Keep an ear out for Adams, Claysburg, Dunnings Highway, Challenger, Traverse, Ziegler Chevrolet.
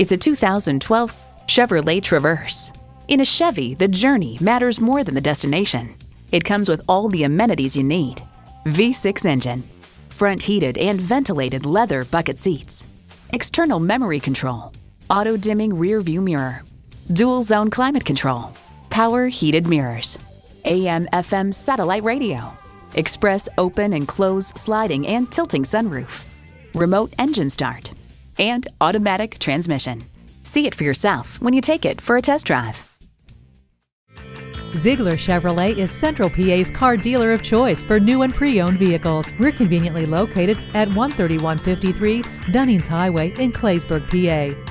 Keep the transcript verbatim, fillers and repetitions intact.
It's a two thousand twelve Chevrolet Traverse. In a Chevy, the journey matters more than the destination. It comes with all the amenities you need. V six engine, front heated and ventilated leather bucket seats, external memory control, auto-dimming rear view mirror, dual zone climate control, power heated mirrors, A M F M satellite radio, express open and close sliding and tilting sunroof, remote engine start, and automatic transmission. See it for yourself when you take it for a test drive. Ziegler Chevrolet is Central P A's car dealer of choice for new and pre-owned vehicles. We're conveniently located at one thirty-one fifty-three Dunnings Highway in Claysburg, P A